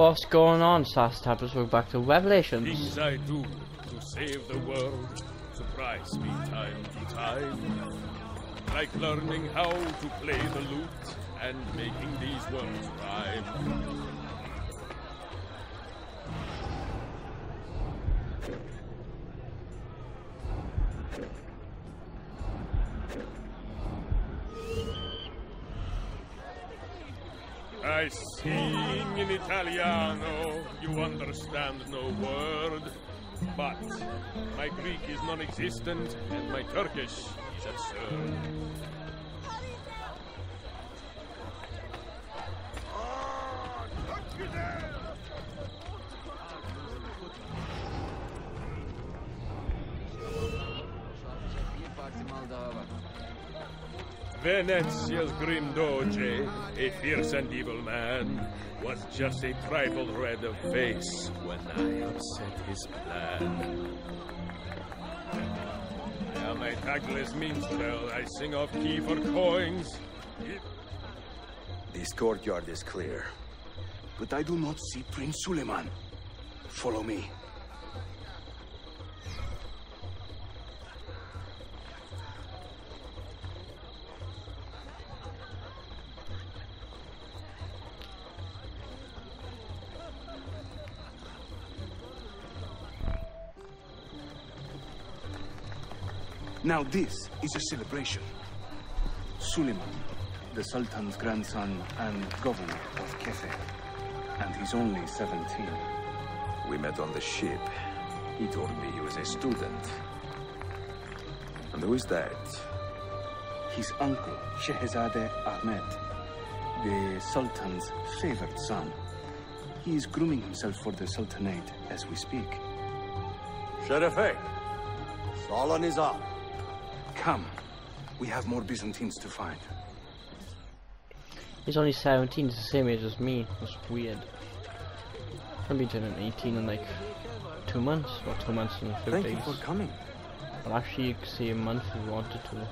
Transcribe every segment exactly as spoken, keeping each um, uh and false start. What's going on, Sastabas? We're back to Revelations. Things I do to save the world surprise me time to time. Like learning how to play the lute and making these words rhyme. I sing in Italiano, you understand no word, but my Greek is non-existent and my Turkish is absurd. Venetia's grim doge, a fierce and evil man, was just a trifle red of face when I upset his plan. Now my tagless minstrel, I sing off key for coins. This courtyard is clear, but I do not see Prince Suleiman. Follow me. Now this is a celebration. Suleiman, the Sultan's grandson and governor of Kefe, and he's only seventeen. We met on the ship. He told me he was a student. And who is that? His uncle, Şehzade Ahmet, the Sultan's favored son. He is grooming himself for the Sultanate as we speak. Şerefe, Salon is up. Come, we have more Byzantines to find. He's only seventeen, he's the same age as me. That's weird. I'll be turning eighteen in like two months, or two months and a few days. Thank you for coming. I'll actually say a month if you wanted to.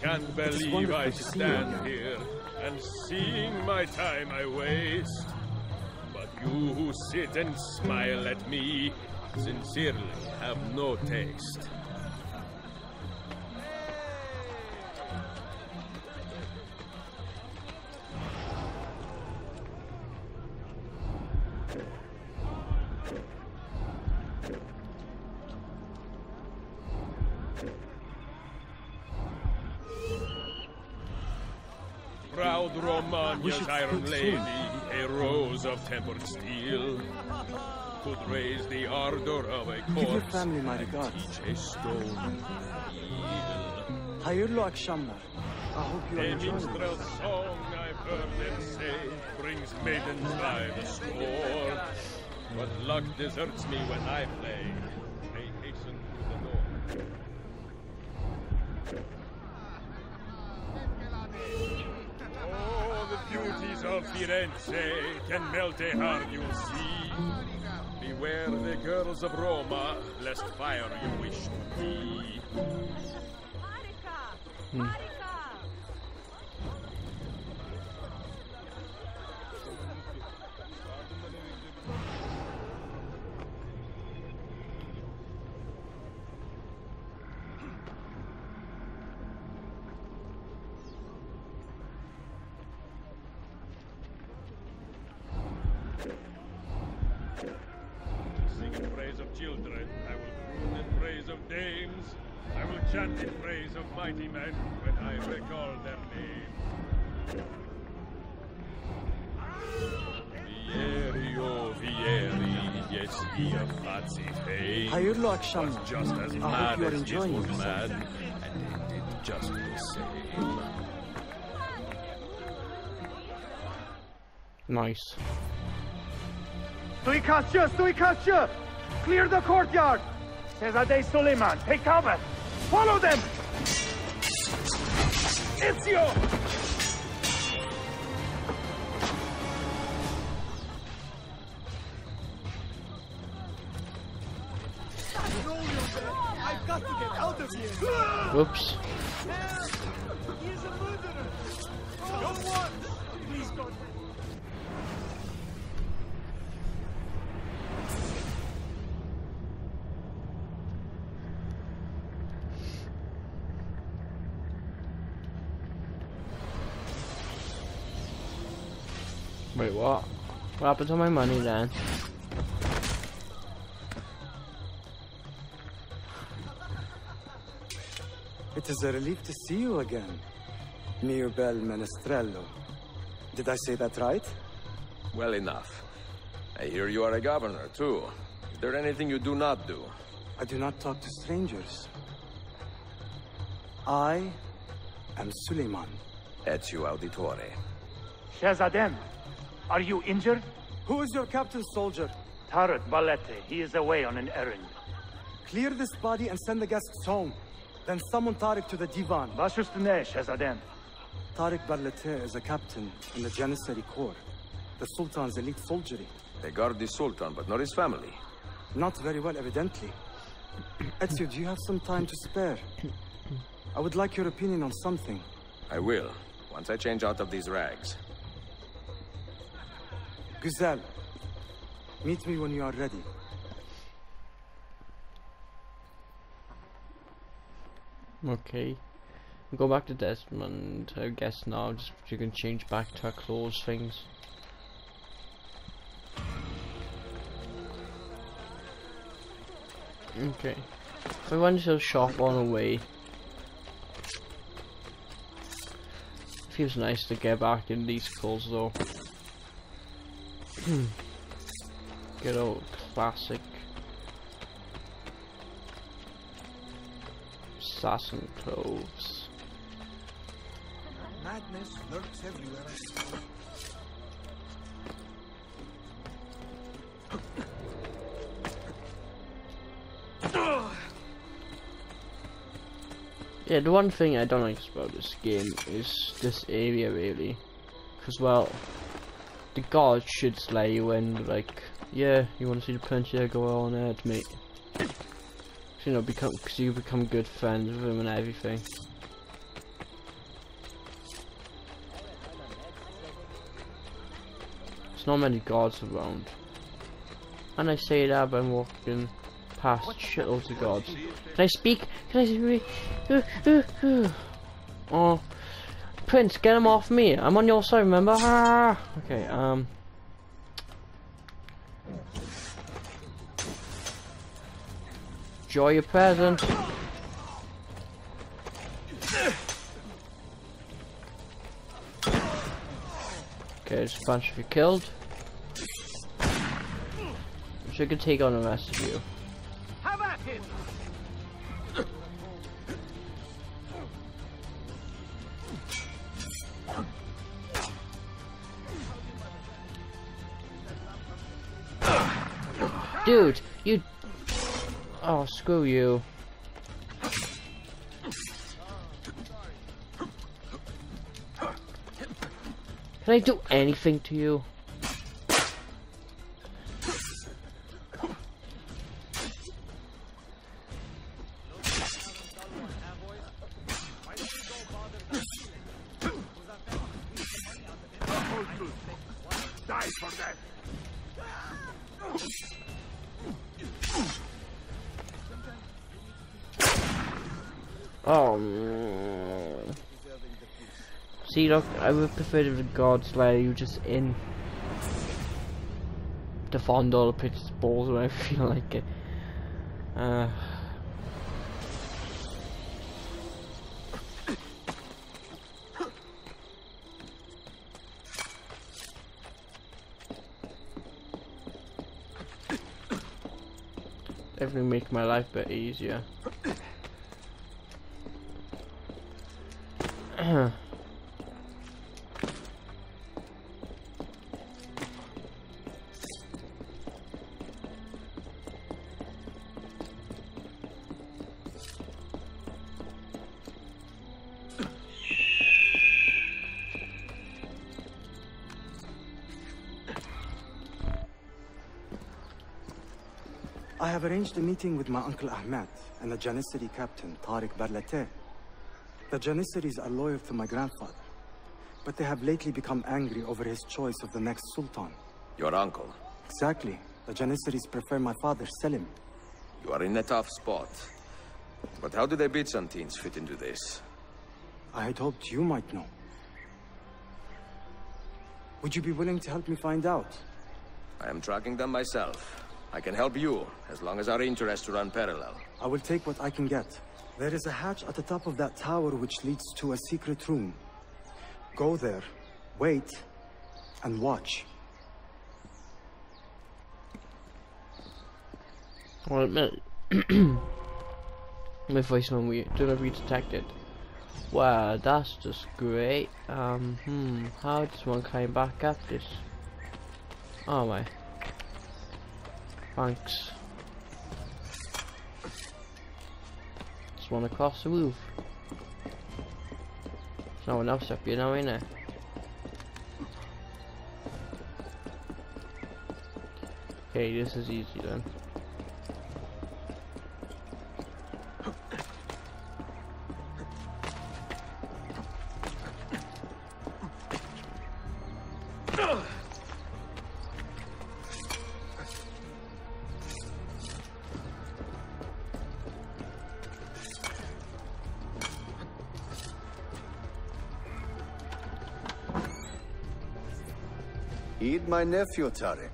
Can't believe I stand here and seeing my time I waste. But you who sit and smile at me sincerely have no taste. Proud Romagna's iron lady, a rose of tempered steel, could raise the ardor of a corpse and teach a stone Hayırlı akşamlar. I hope you enjoy it. A minstrel song I've heard and say brings maidens by the score, but luck deserts me when I play. They hasten to the door. Beauties of Firenze can melt a heart, you see. Beware the girls of Roma, lest fire you wish to be. Hmm. Children, I will croon in praise of dames, I will chant in praise of mighty men when I recall their names. Vierio, Vieri, yes, via Fazi Fay. Hayırlı akşamlar. Just as mad as it was mad, and it did just the same. Nice. Suikastçı, suikastçı! Clear the courtyard! Şehzade Suleiman, take cover! Follow them! Ezio! Whoops. Wait, what? What happened to my money then? It is a relief to see you again, mio bel menestrello. Did I say that right? Well enough. I hear you are a governor, too. Is there anything you do not do? I do not talk to strangers. I am Suleiman. Ezio Auditore. Shazadem, are you injured? Who is your captain, soldier? Tariq Ballete. He is away on an errand. Clear this body and send the guests home. Then summon Tariq to the divan. Tariq Barleti is a captain in the Janissary Corps, the Sultan's elite soldiery. They guard the Sultan, but not his family. Not very well, evidently. Ezio, do you have some time to spare? I would like your opinion on something. I will, once I change out of these rags. Guzel, meet me when you are ready. Okay, go back to Desmond, I guess now, just you can change back to our clothes things. Okay, we went to the shop on the way. Feels nice to get back in these clothes though. Good old classic assassin clothes. Madness lurks everywhere I see. Yeah, the one thing I don't like about this game is this area really, because well, the guards should slay you and like, yeah, you want to see the punch? Yeah, go on ahead, mate. You know, become because you become good friends with him and everything. There's not many guards around, and I say that by walking past shitloads of guards. Can I speak? Can I speak? Oh, Prince, get him off me! I'm on your side, remember? Ah! Okay, um. Enjoy your present. Okay, there's a bunch of you killed. So I can take on the rest of you. Have at it. Dude, you. Oh, screw you. Can I do anything to you? Oh, see, look, I would prefer if the guards let you just in to fondle the pitch's balls when I feel like it. Uh. Definitely make my life a bit easier. Huh. I have arranged a meeting with my uncle Ahmet and the Janissary captain Tarık Ballete. The Janissaries are loyal to my grandfather, but they have lately become angry over his choice of the next sultan. Your uncle? Exactly. The Janissaries prefer my father, Selim. You are in a tough spot. But how do the Byzantines fit into this? I had hoped you might know. Would you be willing to help me find out? I am tracking them myself. I can help you, as long as our interests run parallel. I will take what I can get. There is a hatch at the top of that tower which leads to a secret room. Go there, wait, and watch. Well, my voice on we do not be detected. Wow, that's just great. Um, hmm, how does one climb back up this? Oh my. Thanks. Just one across the roof. There's no one else up here now, ain't there? Okay, this is easy then. Heed my nephew, Tariq.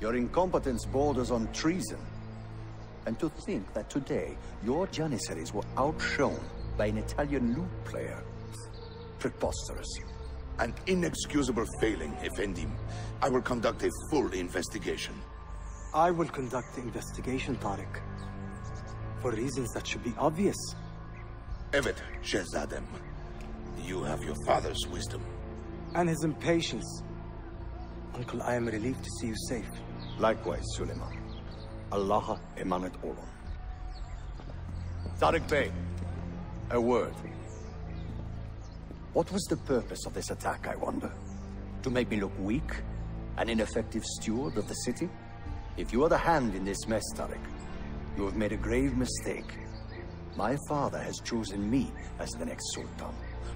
Your incompetence borders on treason. And to think that today, your Janissaries were outshone by an Italian lute player. Preposterous. An inexcusable failing, Effendim. I will conduct a full investigation. I will conduct the investigation, Tariq. For reasons that should be obvious. Evet, Şehzadem. You have your father's wisdom. And his impatience. Uncle, I am relieved to see you safe. Likewise, Suleiman. Allah'a emanet olun. Tariq Bey, a word. What was the purpose of this attack, I wonder? To make me look weak? An ineffective steward of the city? If you are the hand in this mess, Tariq, you have made a grave mistake. My father has chosen me as the next sultan,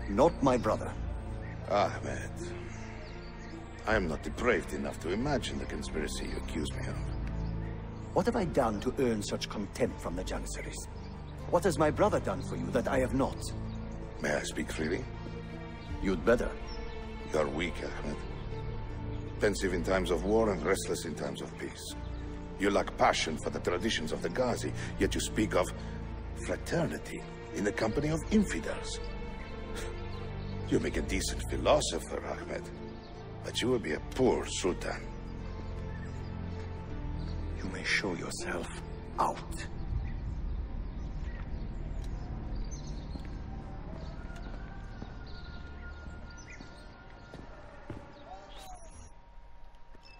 not my brother. Ahmed. I am not depraved enough to imagine the conspiracy you accuse me of. What have I done to earn such contempt from the Janissaries? What has my brother done for you that I have not? May I speak freely? You'd better. You are weak, Ahmed. Pensive in times of war and restless in times of peace. You lack passion for the traditions of the Ghazi, yet you speak of fraternity in the company of infidels. You make a decent philosopher, Ahmed. But you will be a poor sultan. You may show yourself out.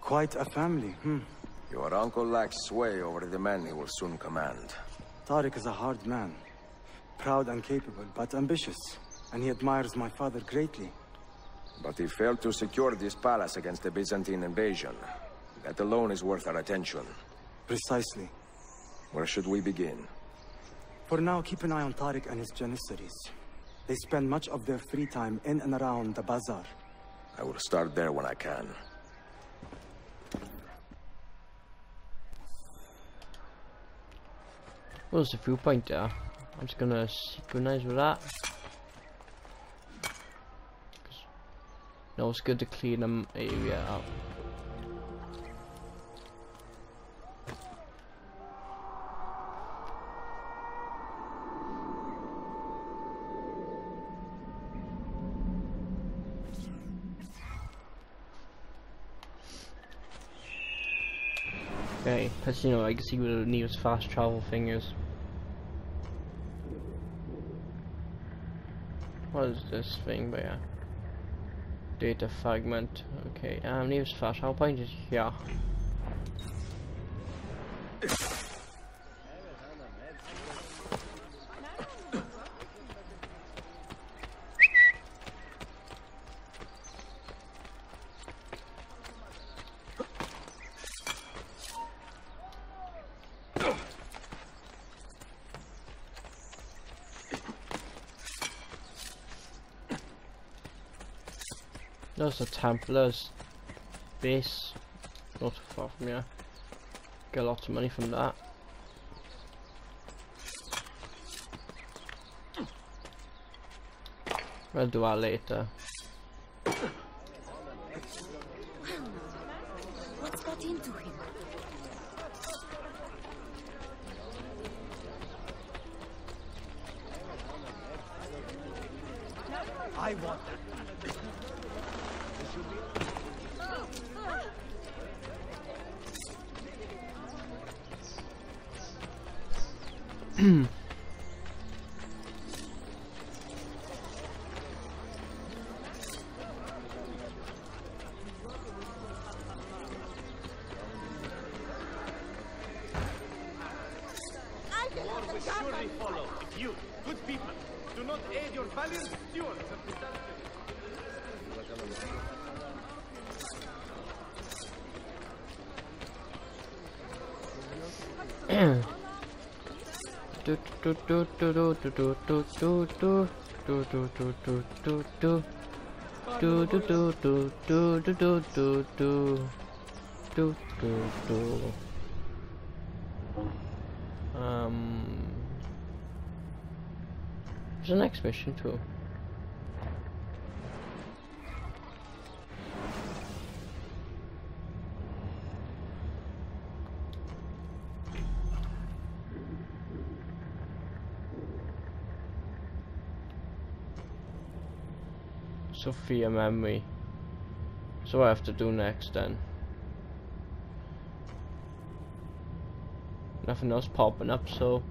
Quite a family, hmm. Your uncle lacks sway over the men he will soon command. Tariq is a hard man. Proud and capable, but ambitious. And he admires my father greatly. But he failed to secure this palace against the Byzantine invasion. That alone is worth our attention. Precisely. Where should we begin? For now, keep an eye on Tariq and his Janissaries. They spend much of their free time in and around the bazaar. I will start there when I can. Well, there's a viewpoint there. I'm just gonna synchronize with that. No, it's good to clean them area up. Okay, because you know I can see where the nearest fast travel thing is. What is this thing there? Data fragment. Okay, um, news flash. I'll point it here. There's the Templars base, not too far from here. Get a lot of money from that. We'll do that later. What's got into him? I want that. Do do do do do do do do do do do do do do do do do do do do do do do do do do. Um, there's the next mission too. Sophia memory. So what I have to do next then? Nothing else popping up, so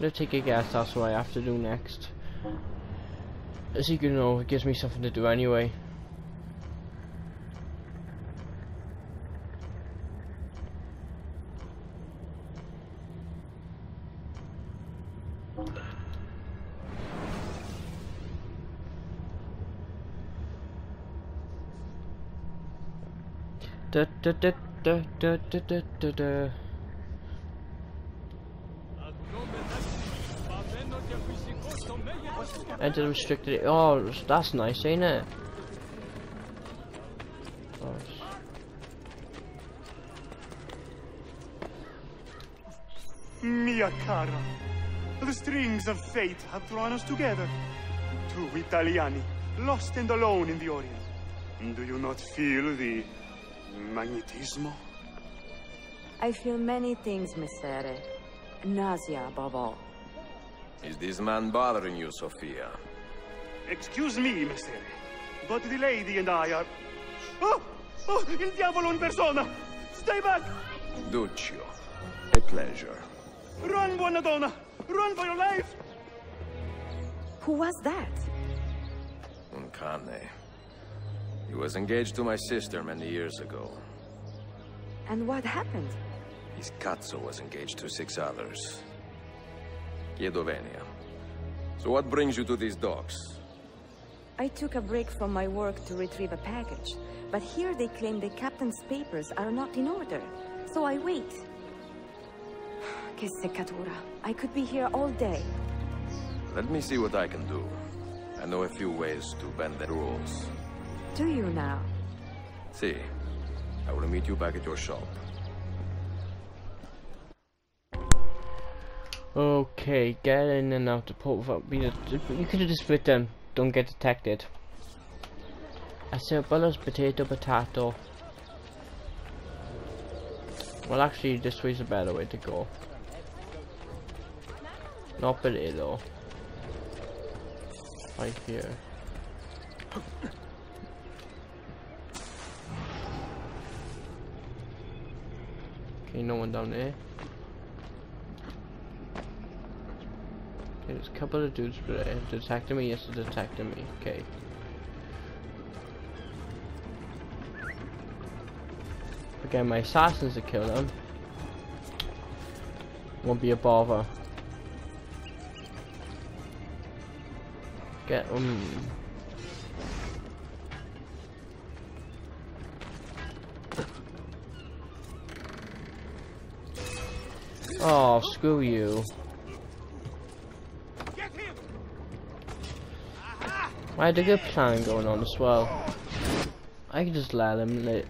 let's take a guess. That's what I have to do next. As you can know, it gives me something to do anyway. Da da da da da da da da. Enter the restricted. Oh, that's nice, ain't it? Nice. Mia cara, the strings of fate have drawn us together. Two Italiani, lost and alone in the Orient. Do you not feel the Magnetismo? I feel many things, Messere. Nausea, above all. Is this man bothering you, Sophia? Excuse me, Messere, but the lady and I are... Oh! Oh! Il diavolo in persona! Stay back! Duccio, a pleasure. Run, buona donna! Run for your life! Who was that? Un cane. He was engaged to my sister many years ago. And what happened? His cazzo was engaged to six others. Chiedo venia. So what brings you to these docks? I took a break from my work to retrieve a package, but here they claim the captain's papers are not in order, so I wait. Che seccatura. I could be here all day. Let me see what I can do. I know a few ways to bend the rules. Do you now? See, I will meet you back at your shop. Okay, get in and out the port without being. You could have just split them. Don't get detected. I said, "Bullets, potato, potato." Well, actually, this way's a better way to go. Not potato. Right here. Ain't no one down there. There's a couple of dudes detecting me. Yes, they're detecting me. Okay. Again, my assassins to kill them. Won't be a bother. Get um. Oh, screw you. I had a good plan going on as well. I could just let him lit.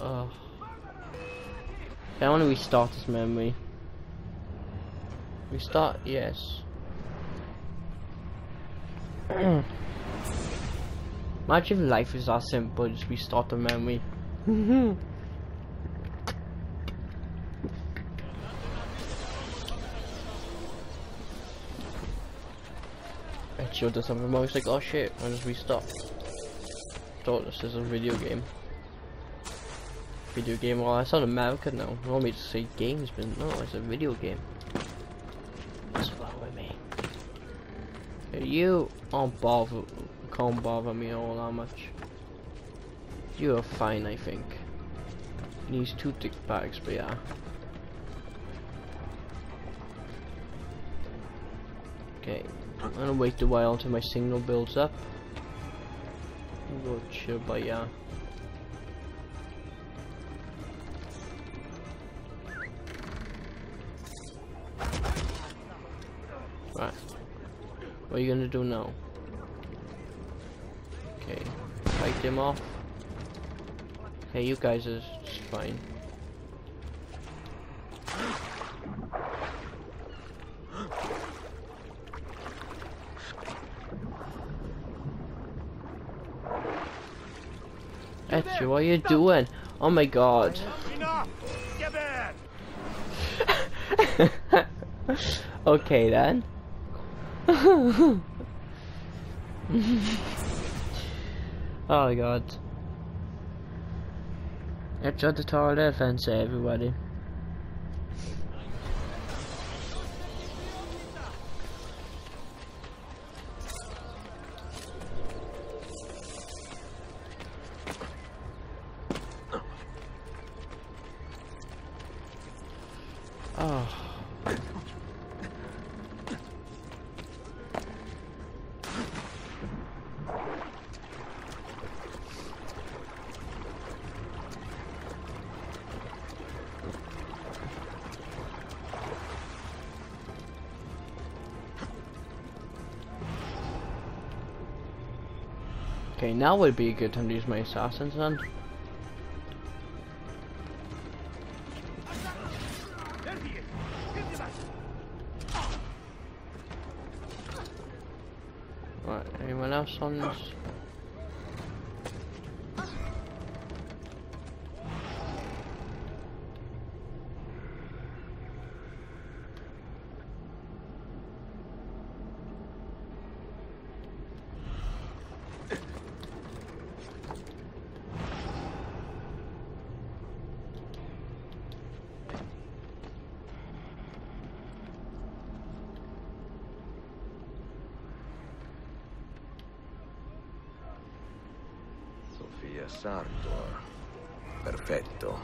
Oh. Okay, I want to restart his memory. Restart, yes. Imagine if life is that simple, just restart the memory. Ezio does something wrong, he's like, oh shit, I just restart. I thought this is a video game. Video game, well, I sound American now. You want me to say games, but no, it's a video game. That's following me. You don't bother, can't bother me all that much. You're fine, I think. Needs two thick bags, but yeah. Okay, I'm gonna wait a while until my signal builds up. Go chill, but yeah. Right. What are you gonna do now? Okay, fight them off. Hey, you guys are just fine. Ezio, what are you doing? Oh my god. Okay then. Oh my god. It's at the toilet fence, everybody. Oh. Okay, now would be a good time to use my assassin's hand. Right, anyone else on this? Sofia Sartor perfetto.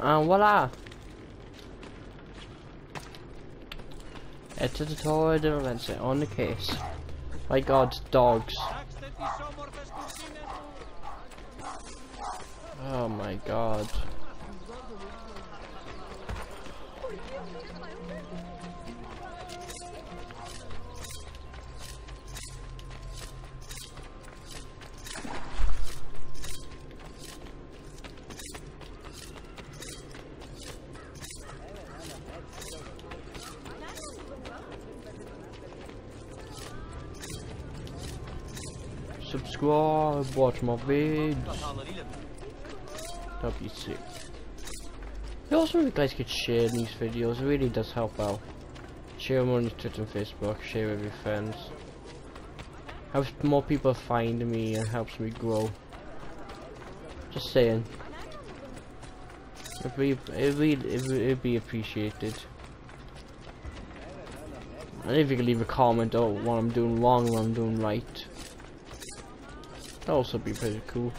And voila. It's a tutorial event on the case. My god, dogs. Oh my god. Subscribe, watch my vids. That'd be sick. It also, you guys could share these videos, it really does help out. Share them on your Twitter and Facebook, share with your friends. Helps more people find me and helps me grow. Just saying. It'd be, it'd be, it'd be appreciated. And if you could leave a comment on oh, what I'm doing wrong and what I'm doing right. That'd also be pretty cool.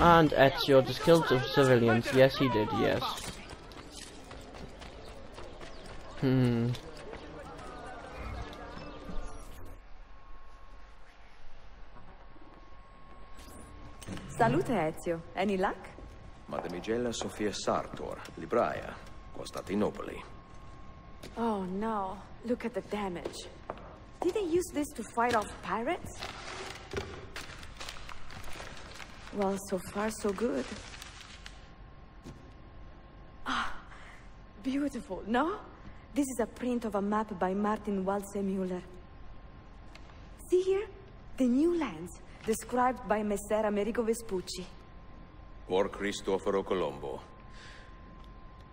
And Ezio, just killed the civilians. Yes, he did, yes. Hmm. Salute, Ezio. Any luck? Madamigella Sofia Sartor, Libraia, Constantinople. Oh no, look at the damage. Did they use this to fight off pirates? Well, so far so good. Ah, beautiful, no? This is a print of a map by Martin Waldseemüller. See here? The new lands, described by Messer Amerigo Vespucci. Or Cristoforo Colombo.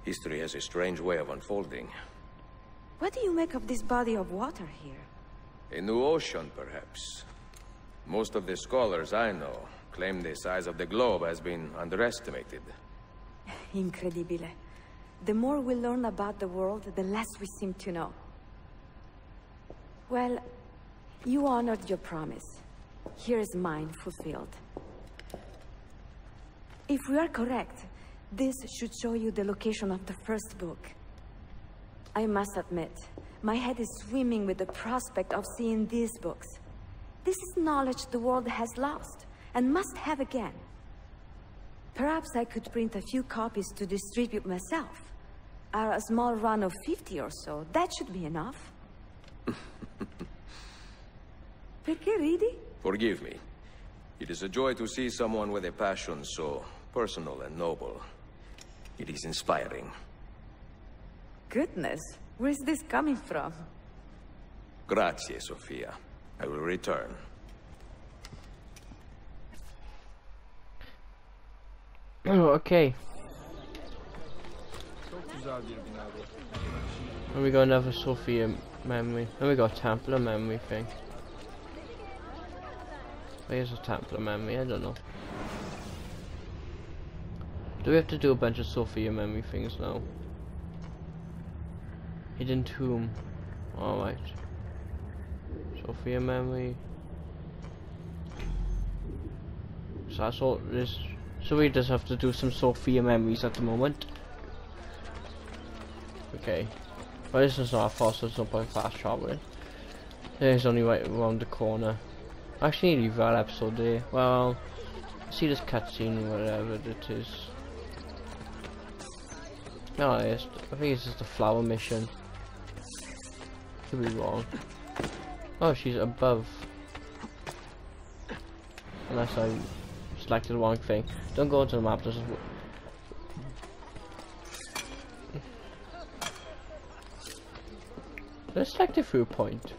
History has a strange way of unfolding. What do you make of this body of water here? A new ocean, perhaps. Most of the scholars I know claim the size of the globe has been underestimated. Incredibile. The more we learn about the world, the less we seem to know. Well, you honored your promise. Here is mine fulfilled. If we are correct, this should show you the location of the first book. I must admit, my head is swimming with the prospect of seeing these books. This is knowledge the world has lost, and must have again. Perhaps I could print a few copies to distribute myself. Or a small run of fifty or so, that should be enough. Perché ridi? Forgive me. It is a joy to see someone with a passion so personal and noble. It is inspiring. Goodness, where is this coming from? Grazie, Sophia. I will return. Oh, okay. And we got another Sophia memory. And we got a Templar memory thing. Where's a Templar memory? I don't know. Do we have to do a bunch of Sophia memory things now? Hidden tomb. Alright. Sophia memory. So that's all this. So we just have to do some Sophia memories at the moment. Okay. Well, this is not far, so it's no point fast traveling. It's only right around the corner. Actually, leave that episode there. Well, see this cutscene, whatever it is. No, it's, I think it's just the flower mission. Could be wrong. Oh, she's above. Unless I selected the wrong thing. Don't go into the map. This is let's select a viewpoint.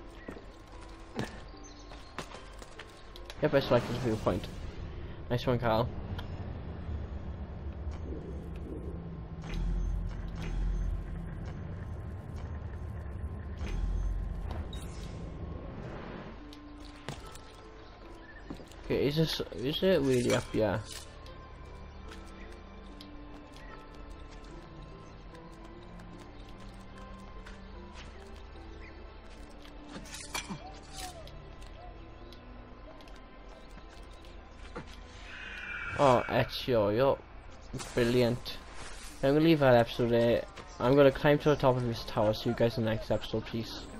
Yep, I selected the viewpoint. Nice one, Carl. Okay, is this is it really up here? Oh, Ezio, you're brilliant. I'm gonna leave that episode there. I'm gonna climb to the top of this tower. See you guys in the next episode. Peace.